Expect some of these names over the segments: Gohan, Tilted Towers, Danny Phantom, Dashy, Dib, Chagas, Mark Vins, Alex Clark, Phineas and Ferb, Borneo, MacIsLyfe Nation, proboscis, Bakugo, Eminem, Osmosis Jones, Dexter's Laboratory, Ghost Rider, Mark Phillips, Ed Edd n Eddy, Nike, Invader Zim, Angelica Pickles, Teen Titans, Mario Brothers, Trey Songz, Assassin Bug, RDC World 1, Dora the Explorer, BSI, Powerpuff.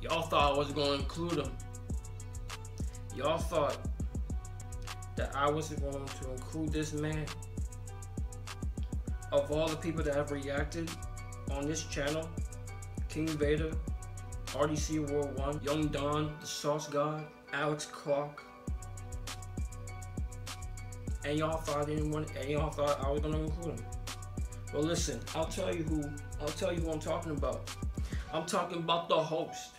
Y'all thought I wasn't going to include him. Y'all thought that I wasn't going to include this man. Of all the people that have reacted on this channel, King Vader, RDC World 1, Young Don, The Sauce God, Alex Clark, and y'all thought I didn't want, and y'all thought I was gonna include him. Well, listen, I'll tell you who I'm talking about. I'm talking about the host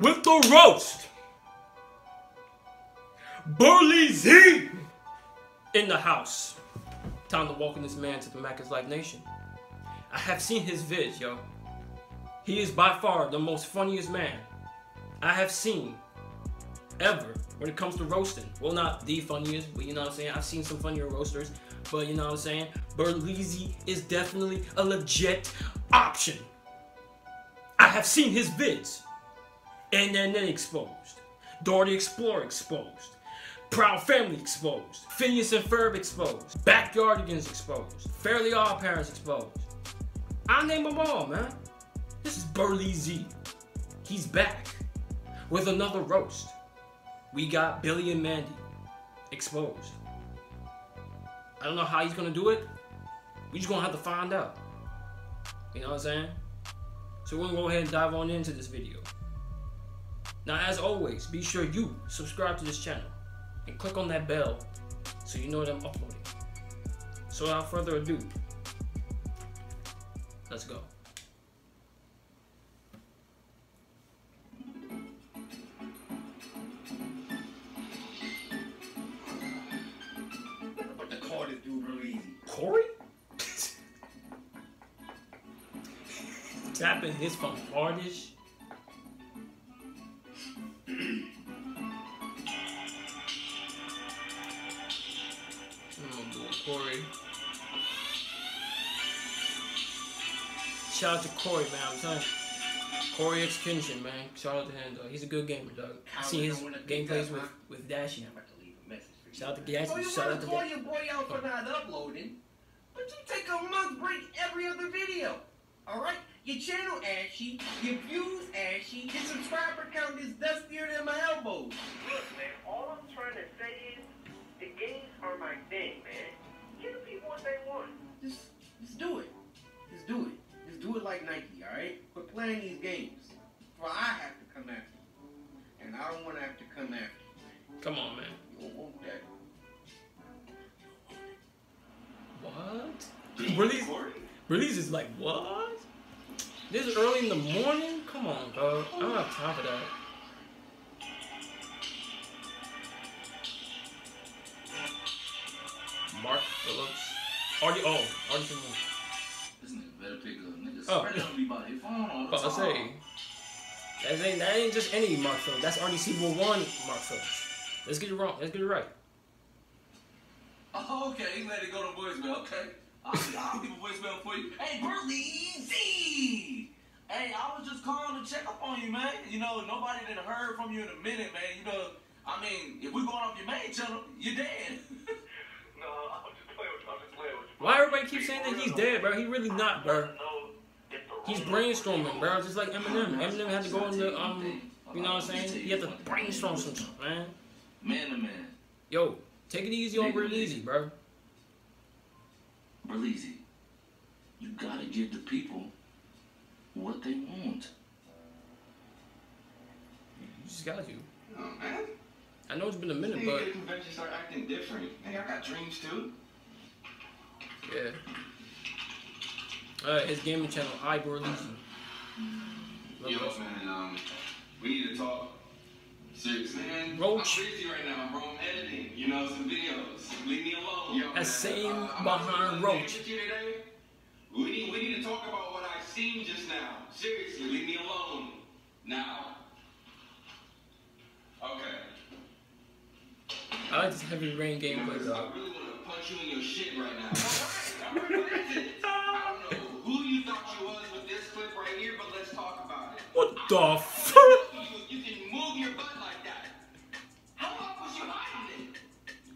with the roast, Berleezy, in the house. Time to welcome this man to the MacIsLyfe Nation. I have seen his vids, yo. He is by far the most funniest man I have seen ever when it comes to roasting. Well, not the funniest, but you know what I'm saying? I've seen some funnier roasters, but you know what I'm saying? Berleezy is definitely a legit option. I have seen his vids. Ed Edd n Eddy exposed. Dora the Explorer exposed. Proud Family exposed. Phineas and Ferb exposed. Backyardigans exposed. Fairly Odd Parents exposed. I'll name them all, man. This is Berleezy. He's back with another roast. We got Billy and Mandy exposed. I don't know how he's gonna do it. We just gonna have to find out. You know what I'm saying? So we're gonna go ahead and dive on into this video. Now, as always, be sure you subscribe to this channel and click on that bell so you know that I'm uploading. So without further ado, let's go. Corey? Tapping his phone hardish. Corey. Shout out to Corey, man. I'm telling you. Corey Extension, man. Shout out to him, dog. He's a good gamer, dog. I see his gameplays with Dashy. Shout out to Dashy. Oh, shout out to Dashy. You wanna call your boy out for not uploading? But you take a month break every other video. Alright? Your channel ashy, your views ashy, your subscriber count is dustier than my elbows. Look, man, all I'm trying to say is the games are my thing, man. Give the people what they want. Just do it. Just do it. Just do it like Nike, alright? Quit playing these games. For I have to come after you. And I don't want to have to come after you. Come on, man. You don't want that. What? Release is like, what? This early in the morning? Come on, bro. I don't have time for that. Mark Phillips. Already, oh, already. This nigga better pick up. Nigga spread up by their phone all the time. That ain't just any Mark Phillips. That's RDC World 1 Mark Phillips. Let's get it wrong. Let's get it right. Oh, okay. He let it go to voicemail. Okay. I'll leave a voicemail for you. Hey, Berleezy! Hey, I was just calling to check up on you, man. You know, nobody done heard from you in a minute, man. You know, I mean, if we're going off your main channel, you're dead. No, I'm just playing with you. Why everybody keep saying that he's dead, bro? He really not, bro. He's brainstorming, bro. Just like Eminem. Eminem had to go into, you know what I'm saying? He had to brainstorm some stuff, man. Man to man. Yo, take it easy on Berleezy, bro. Berleezy, you gotta give the people what they want. You just gotta do. Oh, man. I know it's been a minute, but get a convention, start acting different. Hey, I got dreams too. Yeah. His gaming channel, Berleezy. Yo, man, we need to talk. Seriously, man. Roach. I'm busy right now, bro. I'm editing, you know, some videos. Leave me alone. Yo, that same behind Roach. We need to talk about what I've seen just now. Seriously, leave me alone. Now. Okay. I like this Heavy Rain gameplay, though. I really want to punch you in your shit right now. Alright, I don't know who you thought you was with this clip right here, but let's talk about it. What the fuck? You can move your butt like that. How long was you hiding it?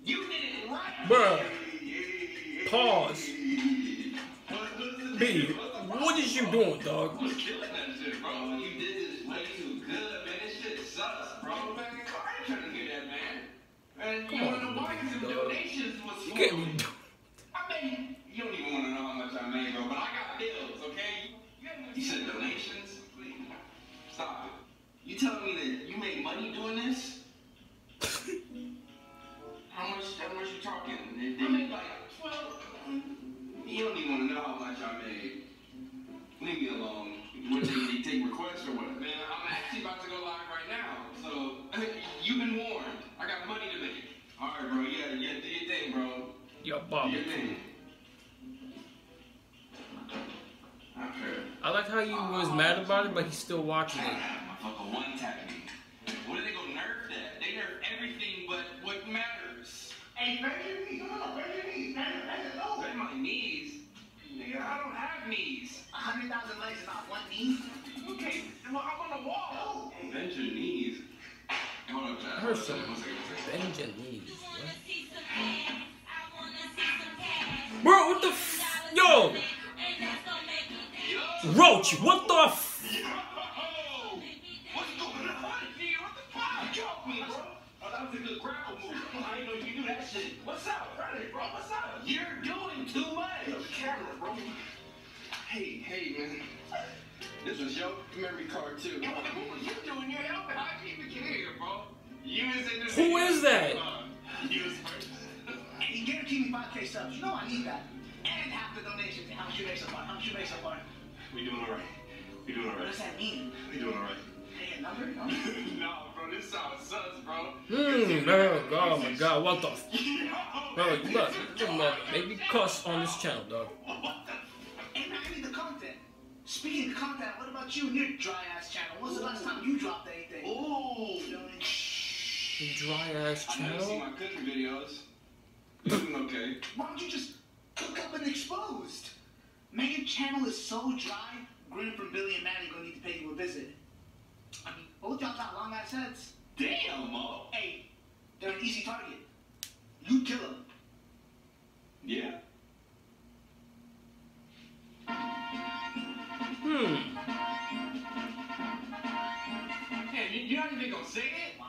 You did it right. Bruh. Pause. B, what is you doing, dog? I was killing that shit, bro. You did this way And you want to know why? Because the donations was small. I mean, you don't even want to know how much I made, bro, but I got bills, okay? You said donations? Please. Stop it. You telling me that you make money doing this? How much you talking? They make like 12. You don't even want to know how much I made. Leave me alone. What, they take requests or what? Man, I'm actually about to go live right now. So, you've been warned. I got money to make. All right, bro. Yeah, do your thing, bro. Yo, Bob. Do your thing. Okay. I like how he was mad about it, but he's still watching it. Motherfucker, one tap me. What do they go nerf that? They nerf everything but what matters. Hey, bend your knees. Come on, bend your knees. Bend my knees. Nigga, I don't have knees. 100,000 legs is not one knee. Okay, well, I'm on the wall. No. Bend your knees. Hold up, Chad. Bend your knees. What? Bro, what the f... Yo! Roach, what the f... What's going on? What the fuck? You help me, bro. Oh, that was a good grapple move. I didn't know you knew that shit. What's up, bro? What's up? You're doing too much. Yo, camera, bro. Hey, man. This was your memory card, too. Yo, what were you doing? You're helping. How did you even get here, bro? You was in this... Who is that? You was first. You guaranteed me 5K subs. You know I need that. And half the donations. How much you make so far? We doing alright. What does that mean? We doing alright. Hey, another? No, bro, this sounds sus, bro. Oh my god, what the f? Bro, look, make me cuss on this channel, dog. What the? And I need the content. Speaking of content, what about you and your dry-ass channel? When's the last time you dropped anything? Ooh. Dry-ass channel? I never see my cooking videos. Doing okay. Why don't you just cook up and exposed? Man, your channel is so dry, Grin from Billy and Mandy gonna need to pay you a visit. I mean, both y'all got long ass heads. Damn, Mo. Hey, they're an easy target. You kill them. Yeah. Hey, you're not even gonna say it? Wow.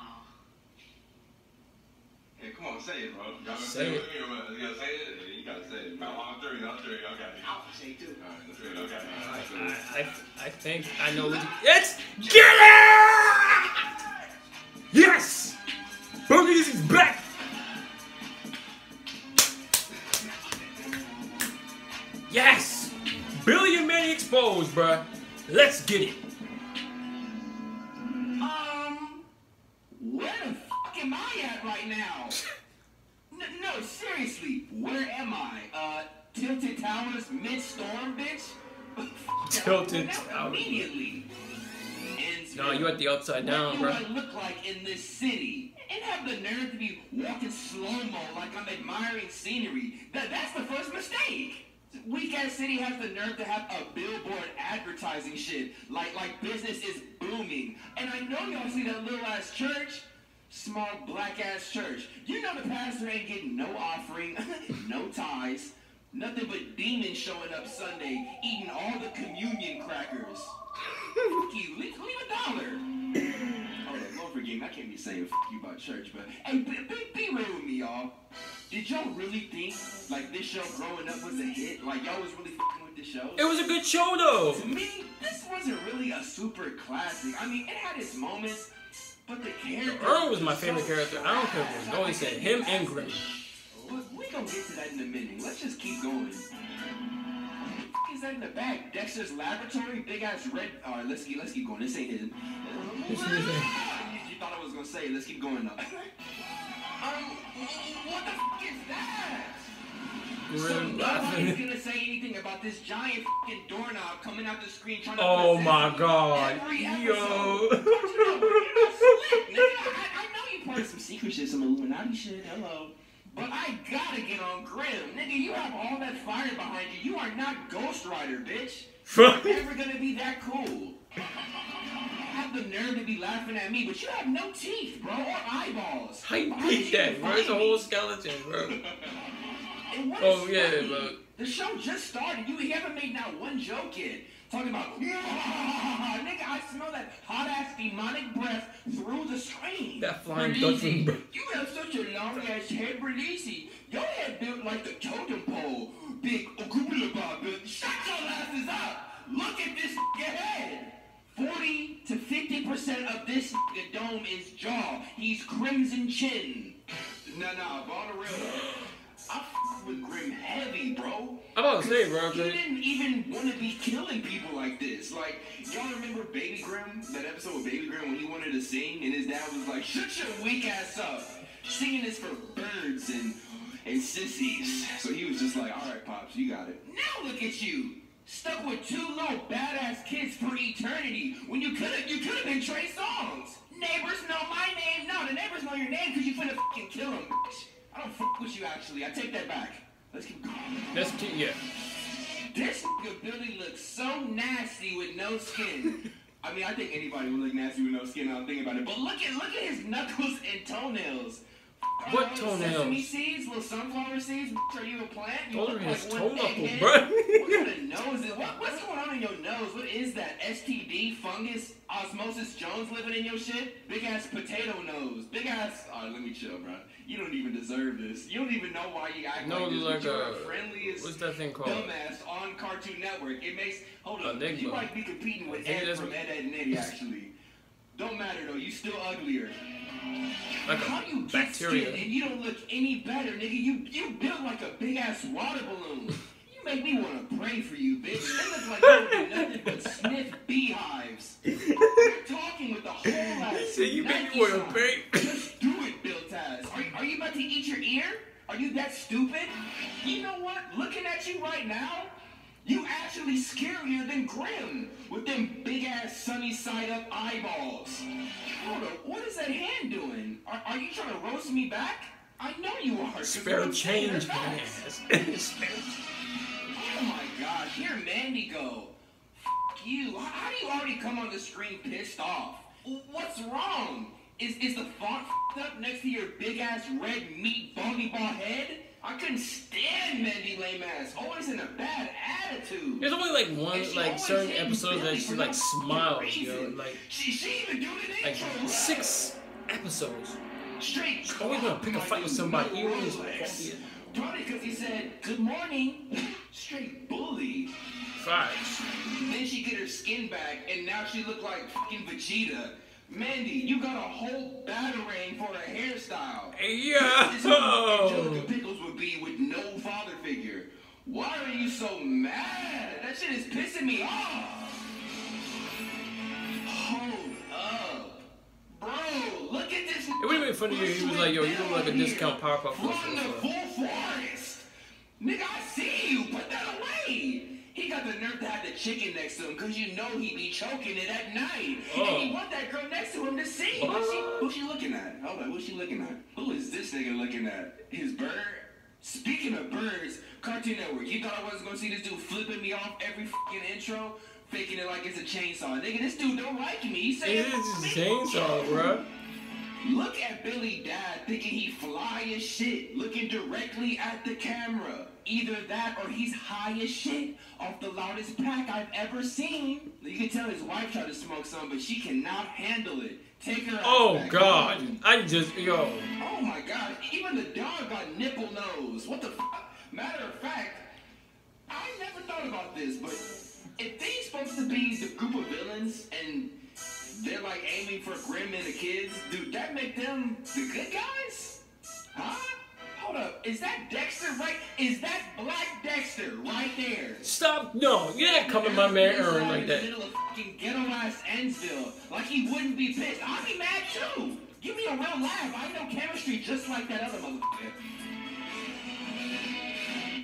Hey, come on, say it, bro. Y'all gonna say it. You gotta say it? You gotta say it. I'm three, okay. I'll say two. Alright, I'm three, okay. I think I know what it's. Get it! Yes! Berleezy's back! Yes! Billy and Mandy exposed, bruh. Let's get it. Where the fuck am I at right now? No, seriously, where am I? Tilted Towers, mid-storm, bitch? Tilted Towers. Immediately. No, you at the upside down, bro. What do I look like in this city? And have the nerve to be walking slow-mo like I'm admiring scenery. That's the first mistake. Weak-ass city has the nerve to have a billboard advertising shit. Like business is booming. And I know y'all see that little-ass church. Small black-ass church. You know the pastor ain't getting no offering, no tithes, nothing but demons showing up Sunday, eating all the communion crackers. Fuck you, leave a dollar. Oh, don't forgive me, I can't be saying fuck you about church, but hey, be real with me, y'all. Did y'all really think, like, this show growing up was a hit? Like, y'all was really fucking with this show? It was a good show, though. To me, this wasn't really a super classic. I mean, it had its moments, but the character... Earl was my favorite character. I don't care what Goldie said. Him and Grim. We gonna get to that in a minute. Let's just keep going. What the f*** is that in the back? Dexter's Laboratory? Big-ass red... Alright, let's keep going. This ain't hidden. You thought I was gonna say, let's keep going up. What the f*** is that? So nobody's gonna say anything about this giant f***ing doorknob coming out the screen trying to... Oh my god. Yo. I know you part of some secret shit, some Illuminati shit, hello. But I gotta get on Grim. Nigga, you have all that fire behind you. You are not Ghost Rider, bitch. You're never gonna be that cool. Have the nerve to be laughing at me, but you have no teeth, bro, or eyeballs. How you beat that, bro? It's a whole skeleton, bro. And what is funny? The show just started. You haven't made not one joke yet. talking about, nigga, I smell that hot-ass demonic breath through the screen. That flying Dutchman breath. You have such a long-ass head, Berleezy. Your head built like the totem pole. Big Ogoobla Bob. Shut your asses up. Look at this head. 40 to 50% of this dome is jaw. He's Crimson Chin. Nah, but on the real, I f with Grim heavy, bro. I'm about to say, bro. He didn't even want to be killing people like this. Like, y'all remember Baby Grim? That episode of Baby Grim when he wanted to sing and his dad was like, shut your weak ass up. Singing is for birds and sissies. So he was just like, alright, Pops, you got it. Now look at you. Stuck with two little badass kids for eternity when you could have been Trey Songz. Neighbors know my name. No, the neighbors know your name because you finna fucking kill them, bitch. I don't fuck with you, actually. I take that back. Let's keep going. Let's keep, yeah. This nigga Billy looks so nasty with no skin. I mean, I think anybody would look nasty with no skin. I don't think about it. But look at his knuckles and toenails. What toenails? Sesame seeds, little sunflower seeds. Are you a plant? You look like one egghead. What kind of nose is? What's going on in your nose? What is that? STD, fungus, Osmosis Jones living in your shit? Big ass potato nose. Big ass. Alright, let me chill, bro. You don't even deserve this. You don't even know why you act like the friendliest. What's that thing called? Dumbass on Cartoon Network. It makes. Hold on. You might be competing with Ed from Ed, Edd n Eddy, actually. Don't matter though, you still uglier. Like how you bacteria. Get skin and you don't look any better, nigga. You built like a big ass water balloon. You make me want to pray for you, bitch. They look like you do nothing but sniff beehives. You're talking with the whole ass. So you make me want to pray. Just do it, built ass. Are you about to eat your ear? Are you that stupid? You know what? Looking at you right now. You actually scarier than Grim with them big ass sunny side up eyeballs. Hold on, what is that hand doing? Are you trying to roast me back? I know you are. Spare change, man. Oh my God, here Mandy go. F you. How do you already come on the screen pissed off? What's wrong? Is the font f***ed up next to your big ass red meat bony ball head? I couldn't stand Mandy lame ass. Always in a bad attitude. There's only like one, like certain episodes that she like smiles, yo. Like she even do the intro, like 6 episodes. Straight. She's always gonna pick a fight with somebody. Even his ass. Probably because he said good morning. Straight bully. Facts. Then she get her skin back, and now she look like fucking Vegeta. Mandy, you got a whole batarang for a hairstyle. Yeah. This is what Angelica Pickles would be with no father figure. Why are you so mad? That shit is pissing me off. Hold up, bro. Look at this. It would have been funny if he was like, "Yo, you look like a discount Powerpuff." From the full forest, nigga. I see you. Put that away. He got the nerve to have the chicken next to him because you know he be choking it at night. Oh. And he want that girl next to him to see. Who's she looking at? I was like, who's she looking at? Who is this nigga looking at? His bird? Speaking of birds, Cartoon Network, you thought I wasn't going to see this dude flipping me off every fucking intro? Faking it like it's a chainsaw. Nigga, this dude don't like me. He said, it is a chainsaw, bro. Look at Billy Dad thinking he fly as shit, looking directly at the camera. Either that or he's high as shit off the loudest pack I've ever seen. You can tell his wife tried to smoke some, but she cannot handle it. Take her out. Oh, God. Home. I just, yo. Oh, my God. Even the dog got nipple nose. What the fuck? Matter of fact, I never thought about this, but if they're supposed to be the group of villains and they're like aiming for Grim and the kids, dude, that make them the good guys? Huh? Hold up, is that Dexter right? Is that Black Dexter right there? Stop! No, you're not coming my man Aaron like that. In the middle of fucking ghetto-ass Endsville, like he wouldn't be pissed. I'd be mad too. Give me a real laugh. I know chemistry just like that other motherfucker.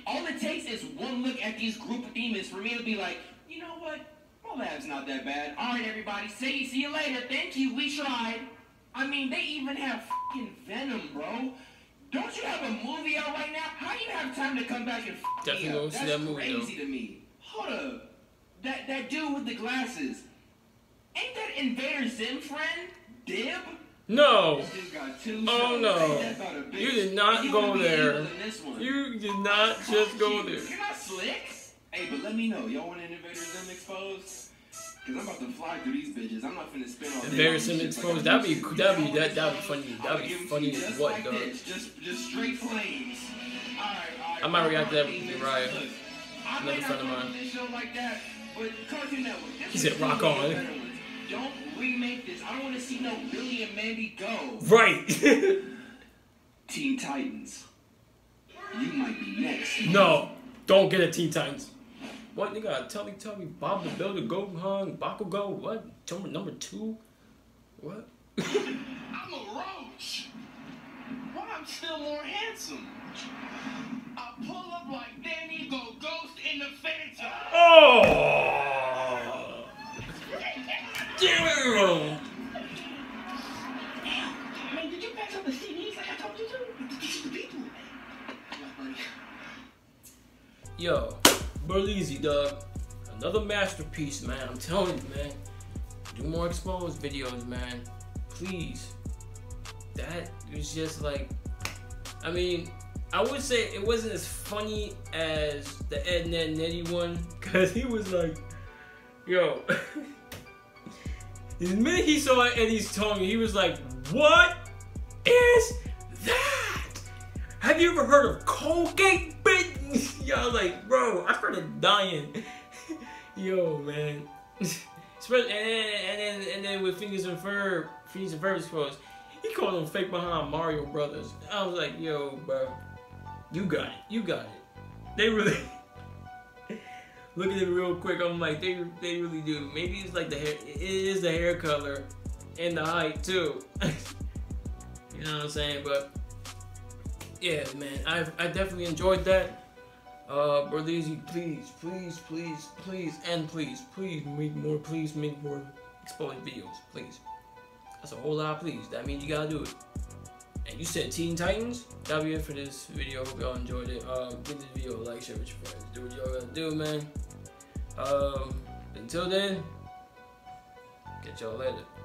All it takes is one look at these group of demons for me to be like, you know what? My lab's not that bad. All right, everybody, see you later. Thank you. We tried. I mean, they even have fucking venom, bro. Don't you have a movie out right now? How do you have time to come back and f*** me up? That's crazy to me. Hold up. That dude with the glasses. Ain't that Invader Zim friend? Dib? No. Oh, no. You did not go there. You did not just go there. You're not slick? Hey, but let me know. Y'all want Invader Zim exposed? Cause I'm about to fly through these bitches. I'm not finna spin all day. Invader Zim exposed. That'd be funny. That'd be funny as what, dog? Just straight flames. All right, I might react to that with Mariah. Another friend of mine. Like that, but Cartoon Network, he said, "Rock on." Don't remake this. I don't want to see no Billy and Mandy go. Right. Teen Titans. You might be next. No, don't get a Teen Titans. What nigga? Tell me, Bob the Builder, Gohan, Bakugo, what? Number 2, what? I'm a roach. Why I'm still more handsome? I pull up like Danny, go Ghost in the Phantom. Oh! Damn! Man, did you pass up the CDs like I told you to? This is the people. Yo, Berleezy, dog. Another masterpiece, man. I'm telling you, man. Do more exposed videos, man. Please. That was just like, I mean, I would say it wasn't as funny as the Ed Edd n Eddy one, cause he was like, yo, the minute he saw Eddie's tongue, he was like, what is that? Have you ever heard of Colgate, bitch? Y'all like, bro, I've heard of dying. Yo, man. and then with Fingers and Ferb exposed. He called him fake behind Mario Brothers. I was like, yo, bro, you got it. They really look at it real quick. I'm like, they really do. Maybe it's like the hair. It is the hair color and the height too. You know what I'm saying? But yeah, man, I definitely enjoyed that. Berleezy, please make more exposed videos, please. That's a whole lot of please. That means you gotta do it. And you said Teen Titans? That'll be it for this video. Hope y'all enjoyed it. Give this video a like, share with your friends. Do what y'all gotta do, man. Until then, catch y'all later.